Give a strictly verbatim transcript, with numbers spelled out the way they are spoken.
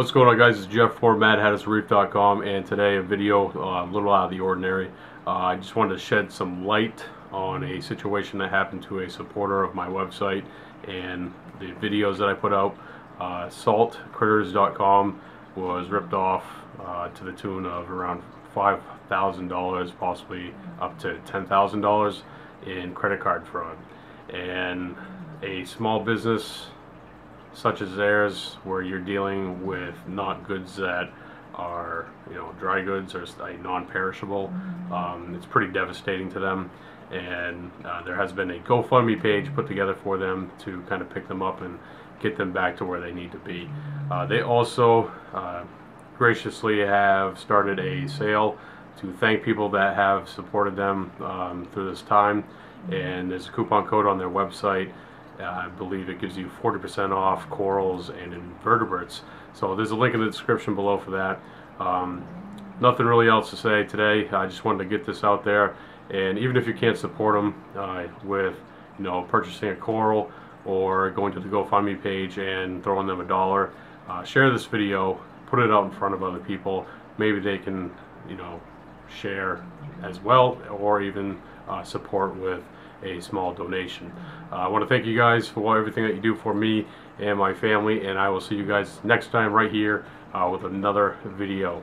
What's going on, guys? It's Jeff for Mad Hatters Reef dot com, and today a video uh, a little out of the ordinary. Uh, I just wanted to shed some light on a situation that happened to a supporter of my website and the videos that I put out. Uh, Salt Critters dot com was ripped off uh, to the tune of around five thousand dollars, possibly up to ten thousand dollars in credit card fraud. And a small business such as theirs, where you're dealing with not goods that are, you know, dry goods or non-perishable, um, it's pretty devastating to them. And uh, there has been a GoFundMe page put together for them to kind of pick them up and get them back to where they need to be. Uh, they also uh, graciously have started a sale to thank people that have supported them um, through this time. And there's a coupon code on their website. I believe it gives you forty percent off corals and invertebrates. So there's a link in the description below for that. Um, nothing really else to say today. I just wanted to get this out there. And even if you can't support them uh, with, you know, purchasing a coral or going to the GoFundMe page and throwing them a dollar, uh, share this video, put it out in front of other people. Maybe they can, you know, share as well, or even uh, support with a small donation. Uh, I want to thank you guys for everything that you do for me and my family, and I will see you guys next time right here uh, with another video.